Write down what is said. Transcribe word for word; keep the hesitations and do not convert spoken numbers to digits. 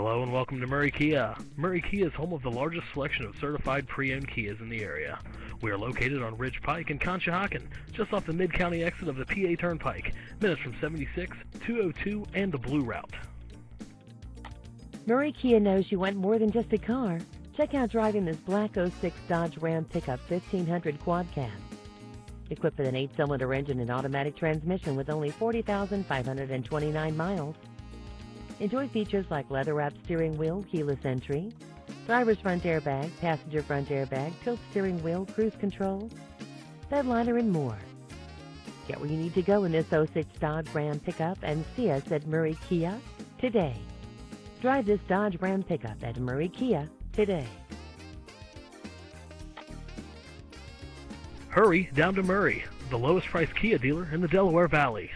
Hello and welcome to Murray Kia. Murray Kia is home of the largest selection of certified pre-owned Kias in the area. We are located on Ridge Pike in Conshohocken, just off the Mid County exit of the P A Turnpike, minutes from seventy-six, two oh two, and the Blue Route. Murray Kia knows you want more than just a car. Check out driving this black oh six Dodge Ram pickup fifteen hundred quad cab. Equipped with an eight-cylinder engine and automatic transmission with only forty thousand five hundred twenty-nine miles. Enjoy features like leather-wrapped steering wheel, keyless entry, driver's front airbag, passenger front airbag, tilt steering wheel, cruise control, bed liner, and more. Get where you need to go in this oh six Dodge Ram pickup and see us at Murray Kia today. Drive this Dodge Ram pickup at Murray Kia today. Hurry down to Murray, the lowest priced Kia dealer in the Delaware Valley.